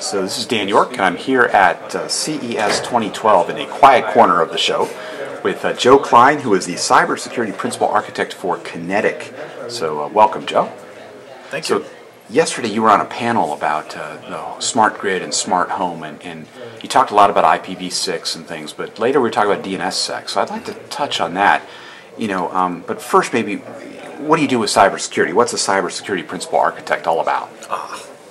So this is Dan York, and I'm here at CES 2012 in a quiet corner of the show with Joe Klein, who is the cybersecurity principal architect for Kinetic. So welcome, Joe. Thank you. Yesterday you were on a panel about the smart grid and smart home, and you talked a lot about IPv6 and things, but later we were talking about DNSSEC, so I'd like to touch on that. You know, but first, maybe, what do you do with cybersecurity? What's a cybersecurity principal architect all about?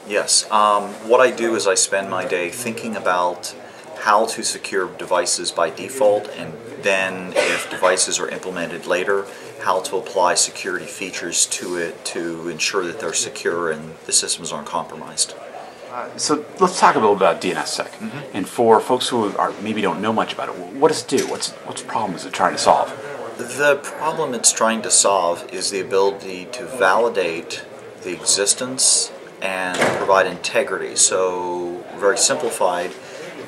Yes. What I do is I spend my day thinking about how to secure devices by default, and then if devices are implemented later, how to apply security features to it to ensure that they're secure and the systems aren't compromised. So let's talk a little about DNSSEC. Mm-hmm. And for folks who are, maybe don't know much about it, what does it do? What's the problem is it trying to solve? The problem it's trying to solve is the ability to validate the existence and provide integrity. So, very simplified,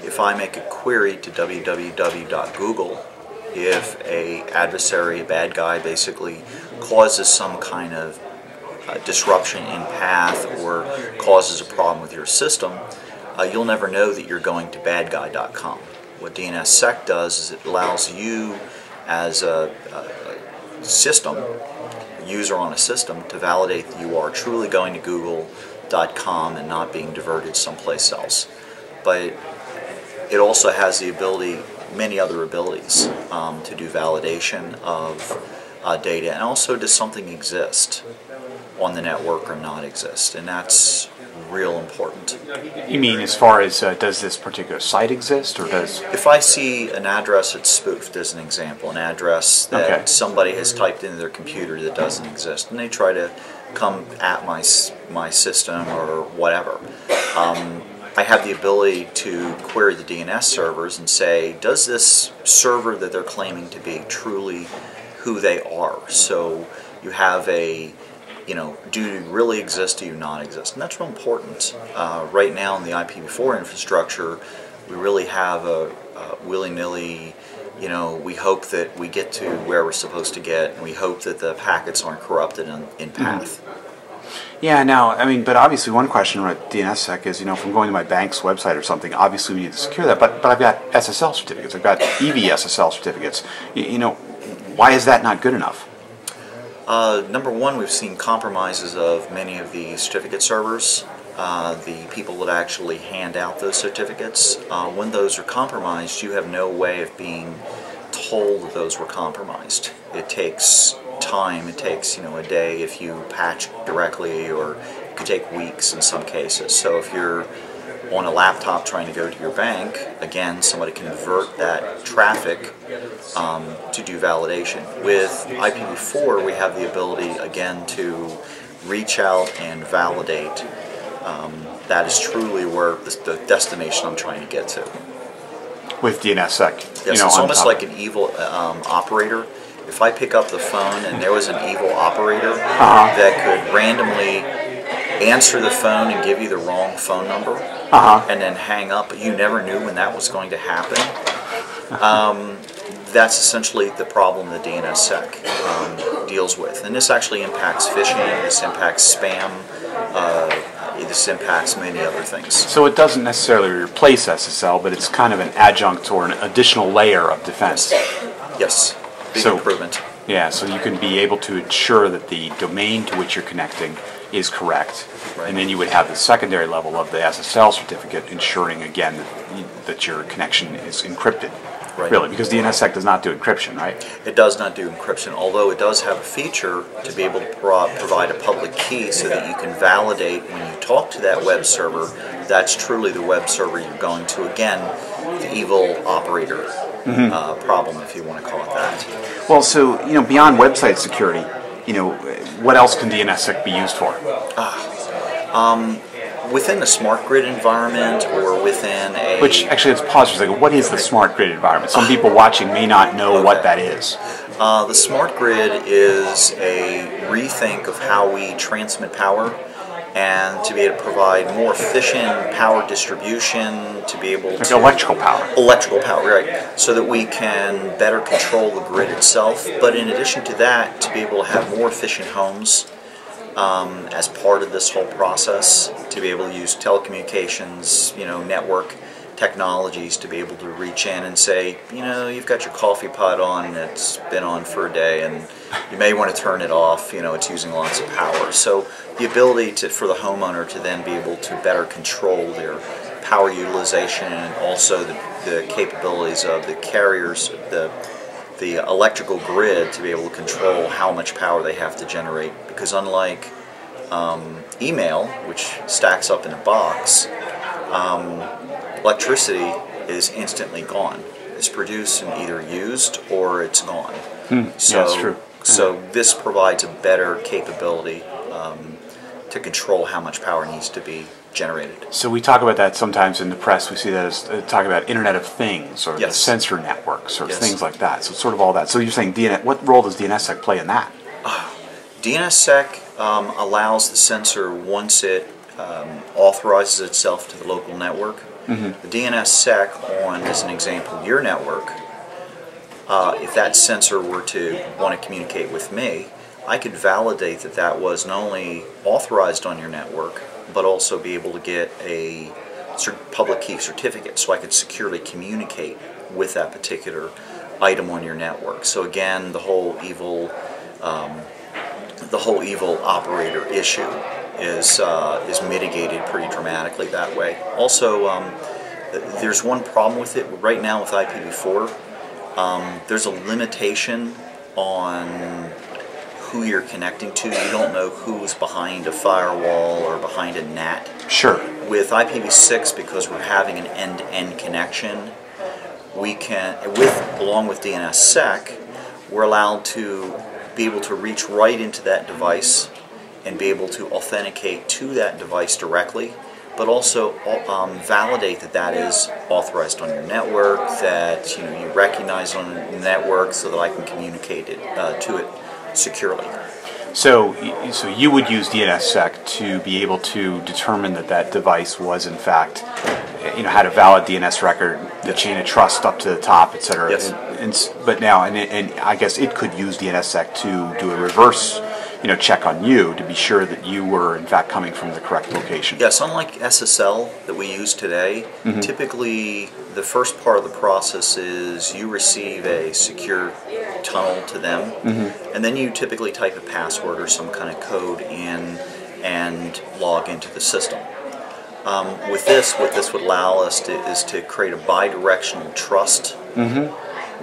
if I make a query to www.google, if a adversary, a bad guy, basically causes some kind of disruption in path or causes a problem with your system, you'll never know that you're going to badguy.com. What DNSSEC does is it allows you as a system, a user on a system, to validate that you are truly going to google.com and not being diverted someplace else. But it also has the ability, many other abilities, to do validation of data, and also does something exist on the network or not exist, and that's real important. You mean as far as does this particular site exist, or does... If I see an address that's spoofed, as an example, an address that somebody has typed into their computer that doesn't exist, and they try to come at my system or whatever, I have the ability to query the DNS servers and say, does this server that they're claiming to be truly who they are? So you have a, you know, do you really exist, do you not exist? And that's real important. Right now in the IPv4 infrastructure, we really have a willy-nilly, you know, we hope that we get to where we're supposed to get, and we hope that the packets aren't corrupted in path. Mm-hmm. Yeah, now, I mean, but obviously one question with DNSSEC is, you know, if I'm going to my bank's website or something, obviously we need to secure that, but I've got SSL certificates, I've got EV SSL certificates. You know, why is that not good enough? Number one, we've seen compromises of many of the certificate servers, the people that actually hand out those certificates. When those are compromised, you have no way of being told that those were compromised. It takes time, it takes, you know, a day if you patch directly, or it could take weeks in some cases. So if you're on a laptop trying to go to your bank, again, somebody can divert that traffic to do validation. With IPv4, we have the ability, again, to reach out and validate. That is truly where the destination I'm trying to get to. With DNSSEC. Yes, you know, it's almost like an evil operator. If I pick up the phone and there was an evil operator that could randomly answer the phone and give you the wrong phone number and then hang up, you never knew when that was going to happen. That's essentially the problem that DNSSEC deals with. And this actually impacts phishing, this impacts spam, this impacts many other things. So it doesn't necessarily replace SSL, but it's kind of an adjunct or an additional layer of defense. Yes. Big improvement. Yeah, so you can be able to ensure that the domain to which you're connecting is correct, right. And then you would have the secondary level of the SSL certificate ensuring, again, that your connection is encrypted. Right. Really, because DNSSEC does not do encryption, right? It does not do encryption, although it does have a feature to be able to provide a public key so that you can validate when you talk to that web server, that's truly the web server you're going to. Again, the evil operator. Mm-hmm. Problem, if you want to call it that. Well, so, you know, beyond website security, you know, what else can DNSSEC be used for? Within the smart grid environment or within a... Which, actually, let's pause for a second. What is the smart grid environment? Some people watching may not know what that is. The smart grid is a rethink of how we transmit power, and to be able to provide more efficient power distribution, to be able to... Electrical power. Electrical power, right. So that we can better control the grid itself. But in addition to that, to be able to have more efficient homes, as part of this whole process, to be able to use telecommunications, network technologies to be able to reach in and say, you've got your coffee pot on and it's been on for a day and you may want to turn it off, it's using lots of power. So the ability for the homeowner to then be able to better control their power utilization, and also the capabilities of the carriers, the electrical grid, to be able to control how much power they have to generate. Because unlike email, which stacks up in a box, electricity is instantly gone. It's produced and either used or it's gone. So, yeah, that's true. So this provides a better capability to control how much power needs to be generated. So we talk about that sometimes in the press. We see that as talk about Internet of Things or the sensor networks or things like that. So it's sort of all that. So you're saying DNS, what role does DNSSEC play in that? DNSSEC allows the sensor, once it authorizes itself to the local network. The DNSSEC on, as an example, your network, if that sensor were to want to communicate with me, I could validate that that was not only authorized on your network, but also be able to get a public key certificate, so I could securely communicate with that particular item on your network. So again, the whole evil operator issue is mitigated pretty dramatically that way. Also, there's one problem with it right now with IPv4. There's a limitation on who you're connecting to. You don't know who's behind a firewall or behind a NAT. Sure. With IPv6, because we're having an end-to-end connection, we can, along with DNSSEC, we're allowed to be able to reach right into that device and be able to authenticate to that device directly, but also validate that that is authorized on your network, that you recognize on the network, so that I can communicate it, to it securely. So you would use DNSSEC to be able to determine that that device was in fact, had a valid DNS record, the chain of trust up to the top, etc. Yes. But I guess it could use DNSSEC to do a reverse check on you to be sure that you were in fact coming from the correct location. Yes, unlike SSL that we use today, typically the first part of the process is you receive a secure tunnel to them, and then you typically type a password or some kind of code in and log into the system. With this, what this would allow us is to create a bidirectional trust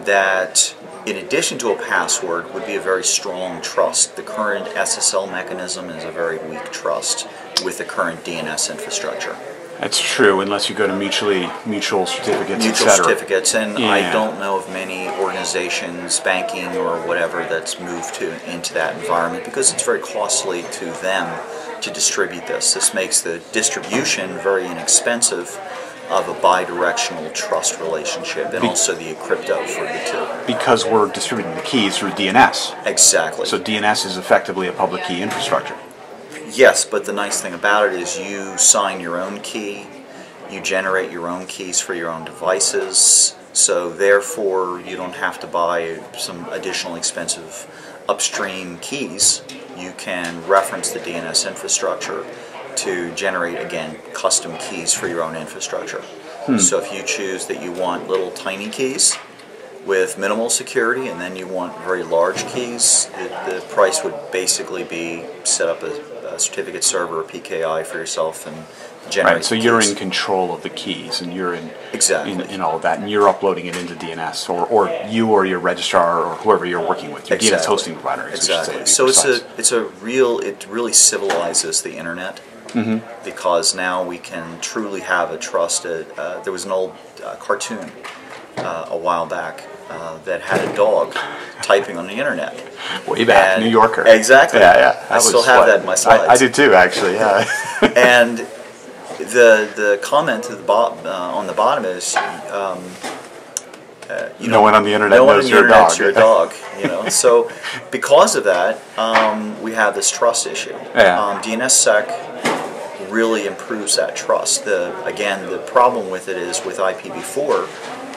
that, in addition to a password, would be a very strong trust. The current SSL mechanism is a very weak trust with the current DNS infrastructure. That's true, unless you go to mutual certificates, and I don't know of many organizations, banking or whatever, that's moved into that environment, because it's very costly to them to distribute this. This makes the distribution very inexpensive of a bidirectional trust relationship, and also the crypto for the two. Because we're distributing the keys through DNS. Exactly. So DNS is effectively a public key infrastructure. Yes, but the nice thing about it is you sign your own key, you generate your own keys for your own devices, so therefore you don't have to buy some additional expensive upstream keys. You can reference the DNS infrastructure to generate, again, custom keys for your own infrastructure. So if you choose that you want little tiny keys with minimal security, and then you want very large keys, the price would basically be set up a certificate server or PKI for yourself and generate. Right, so you're in control of the keys, and you're in all of that, and you're uploading it into DNS, or you or your registrar or whoever you're working with, your DNS hosting provider. Exactly. So it really civilizes the internet. Because now we can truly have a trusted. There was an old cartoon a while back that had a dog typing on the internet. Way back, New Yorker. Exactly. Yeah. I still have that in my slides. I do too, actually. Yeah. And the comment to the on the bottom is, no one on the internet knows your dog. Your dog, So, because of that, we have this trust issue. Yeah. DNSSEC really improves that trust. Again, the problem with it is with IPv4,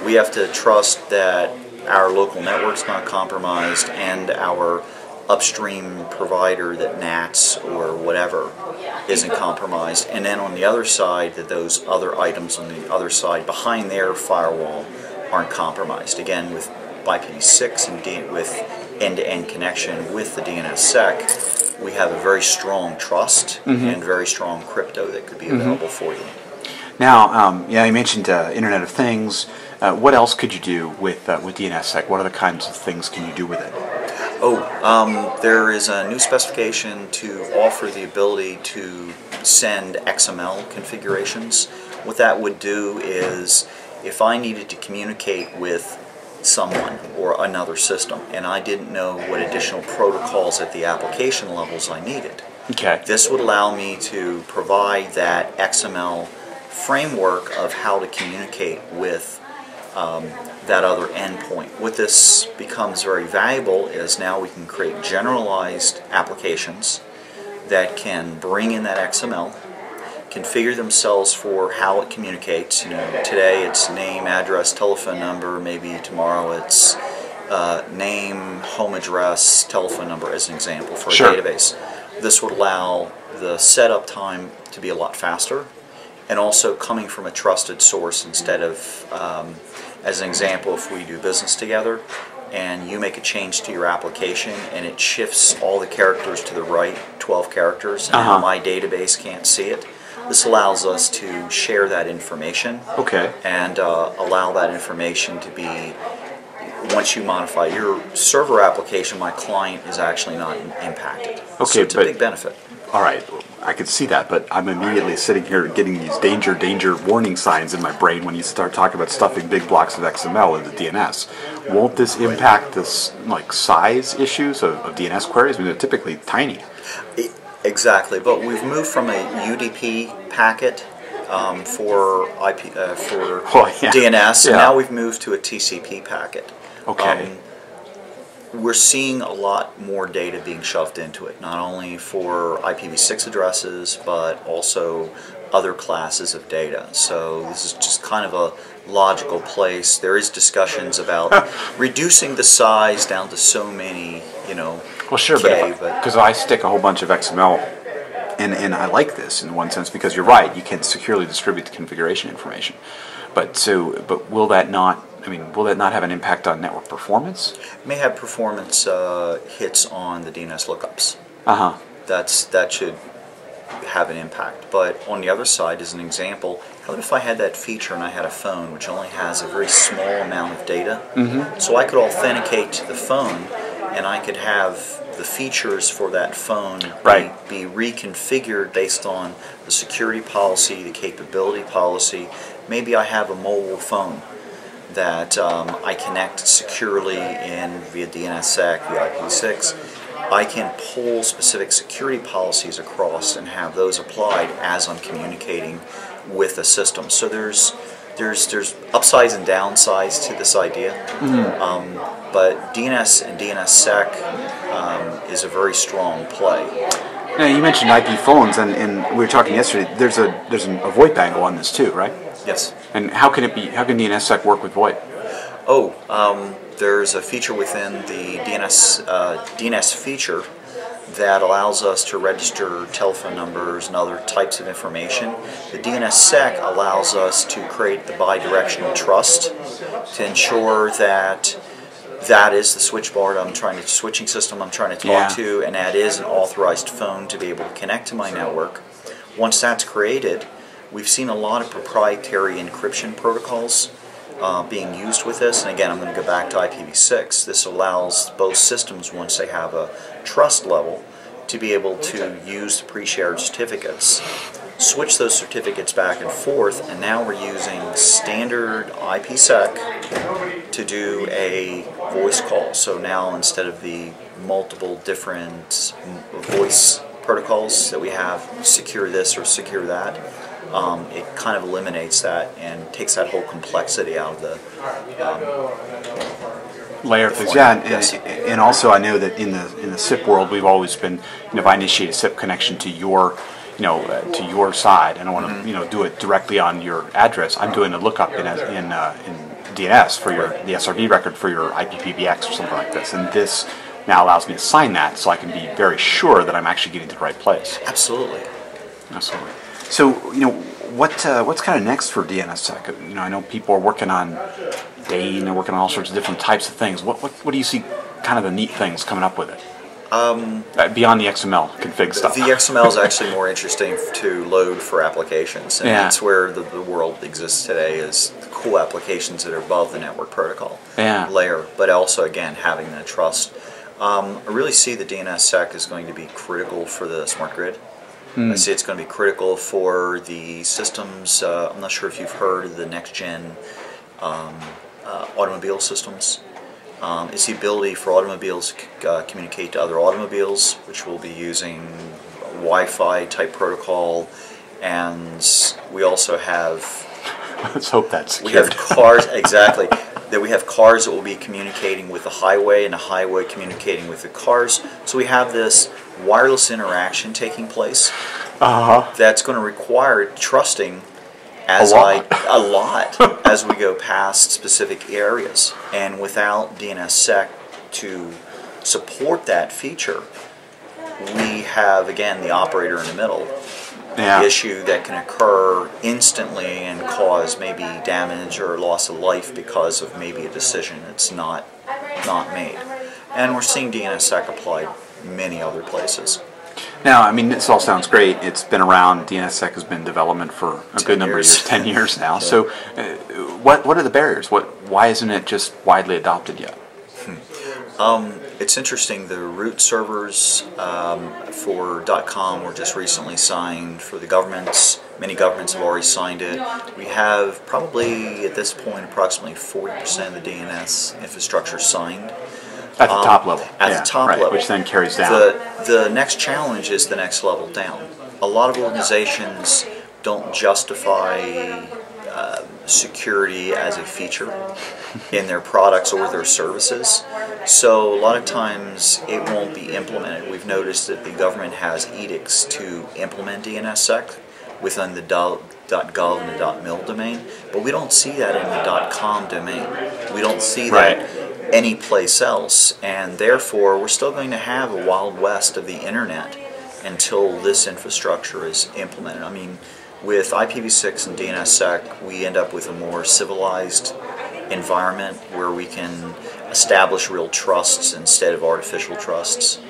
we have to trust that our local network's not compromised and our upstream provider that NATs or whatever isn't compromised, and then on the other side that those other items on the other side behind their firewall aren't compromised. Again, with IPv6 and with end-to-end connection with the DNSSEC, we have a very strong trust and very strong crypto that could be available for you. Now, yeah, you mentioned Internet of Things. What else could you do with DNSSEC? What other kinds of things can you do with it? Oh, there is a new specification to offer the ability to send XML configurations. What that would do is, if I needed to communicate with someone or another system, and I didn't know what additional protocols at the application levels I needed, this would allow me to provide that XML framework of how to communicate with that other endpoint. What this becomes very valuable is now we can create generalized applications that can bring in that XML, configure themselves for how it communicates. You know, today it's name, address, telephone number. Maybe tomorrow it's name, home address, telephone number as an example for a database. This would allow the setup time to be a lot faster, and also coming from a trusted source instead of, as an example, if we do business together and you make a change to your application and it shifts all the characters to the right, 12 characters, and my database can't see it, this allows us to share that information and allow that information to be, once you modify your server application, my client is actually not impacted. So it's a big benefit. All right, I can see that, but I'm immediately sitting here getting these danger warning signs in my brain when you start talking about stuffing big blocks of XML into DNS. Won't this impact this size issues of DNS queries? I mean, they're typically tiny. Exactly, but we've moved from a UDP packet for DNS, and now we've moved to a TCP packet. We're seeing a lot more data being shoved into it, not only for IPv6 addresses, but also other classes of data. So this is just kind of a logical place. There is discussions about reducing the size down to so many, you know. Well, sure, but because I stick a whole bunch of XML. And I like this in one sense because you're right, you can securely distribute the configuration information. But will that not, will that not have an impact on network performance? It may have performance hits on the DNS lookups. That should have an impact. But on the other side, as an example, how if I had that feature and I had a phone which only has a very small amount of data? So I could authenticate to the phone and I could have the features for that phone be reconfigured based on the security policy, the capability policy. Maybe I have a mobile phone that I connect securely in via DNSSEC, via IPv6. I can pull specific security policies across and have those applied as I'm communicating with a system. So there's upsides and downsides to this idea, but DNS and DNSSEC is a very strong play. Now, you mentioned IP phones, and we were talking yesterday. There's a VoIP angle on this too, right? Yes. And how can DNSSEC work with VoIP? Oh, there's a feature within the DNS feature that allows us to register telephone numbers and other types of information. The DNSSEC allows us to create the bidirectional trust to ensure that that is the switchboard switching system I'm trying to talk to, and that is an authorized phone to be able to connect to my network. Once that's created, we've seen a lot of proprietary encryption protocols being used with this, and again I'm going to go back to IPv6. This allows both systems, once they have a trust level, to be able to use the pre-shared certificates, switch those certificates back and forth, and now we're using standard IPsec to do a voice call. So now instead of the multiple different voice protocols that we have, secure this or secure that, it kind of eliminates that and takes that whole complexity out of the layer of things. Yeah, and also I know that in the SIP world, we've always been, if I initiate a SIP connection to your, to your side, and I want to, do it directly on your address, I'm doing a lookup in DNS for the SRV record for your IPPBX or something like this, and this now allows me to sign that, so I can be very sure that I'm actually getting to the right place. Absolutely. Absolutely. So, you know, what's kind of next for DNSSEC? You know, I know people are working on Dane, they're working on all sorts of different types of things. What do you see kind of the neat things coming up with it? Beyond the XML config stuff. The XML is actually more interesting to load for applications, and that's where the world exists today, is the cool applications that are above the network protocol layer, but also, again, having that trust. I really see the DNSSEC is going to be critical for the smart grid. I see it's going to be critical for the systems. I'm not sure if you've heard of the next-gen automobile systems. It's the ability for automobiles to communicate to other automobiles, which will be using Wi-Fi type protocol, and we also have... Let's hope that's secured. We have cars, exactly, that we have cars that will be communicating with the highway, and the highway communicating with the cars. So we have this wireless interaction taking place that's going to require trusting a lot as we go past specific areas, and without DNSSEC to support that feature, we have again the operator in the middle issue that can occur instantly and cause maybe damage or loss of life because of maybe a decision that's not made. And we're seeing DNSSEC applied many other places. Now, I mean, this all sounds great. It's been around. DNSSEC has been in development for a good number of years, 10 years now. So what are the barriers? Why isn't it just widely adopted yet? It's interesting. The root servers for .com were just recently signed for the governments. Many governments have already signed it. We have probably, at this point, approximately 40% of the DNS infrastructure signed. At the top level. At the top level. Which then carries down. The next challenge is the next level down. A lot of organizations don't justify security as a feature in their products or their services. So a lot of times it won't be implemented. We've noticed that the government has edicts to implement DNSSEC within the .gov and the .mil domain, but we don't see that in the .com domain. We don't see that any place else, and therefore we're still going to have a wild west of the internet until this infrastructure is implemented. I mean, with IPv6 and DNSSEC, we end up with a more civilized environment where we can establish real trusts instead of artificial trusts.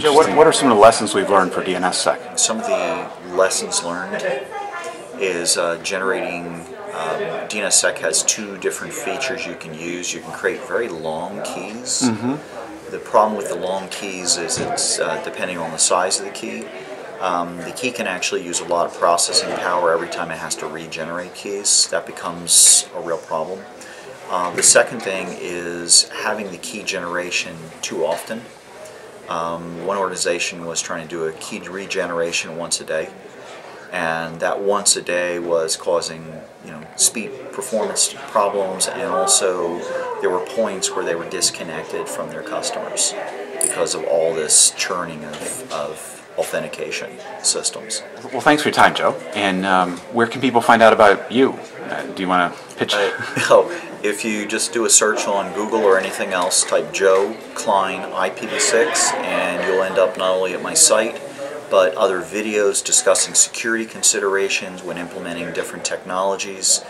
So what are some of the lessons we've learned for DNSSEC? Some of the lessons learned is generating... DNSSEC has two different features you can use. You can create very long keys. The problem with the long keys is it's depending on the size of the key. The key can actually use a lot of processing power every time it has to regenerate keys. That becomes a real problem. The second thing is having the key generation too often. One organization was trying to do a key regeneration once a day, and that once a day was causing, you know, speed performance problems, and also there were points where they were disconnected from their customers because of all this churning of authentication systems. Well, thanks for your time, Joe. And where can people find out about you? Do you want to pitch? If you just do a search on Google or anything else, type Joe Klein IPv6, and you'll end up not only at my site, but other videos discussing security considerations when implementing different technologies,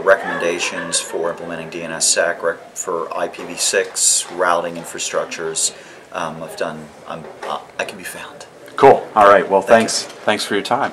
recommendations for implementing DNSSEC, for IPv6, routing infrastructures. I can be found. Cool. All right. Well, thanks. Thanks for your time.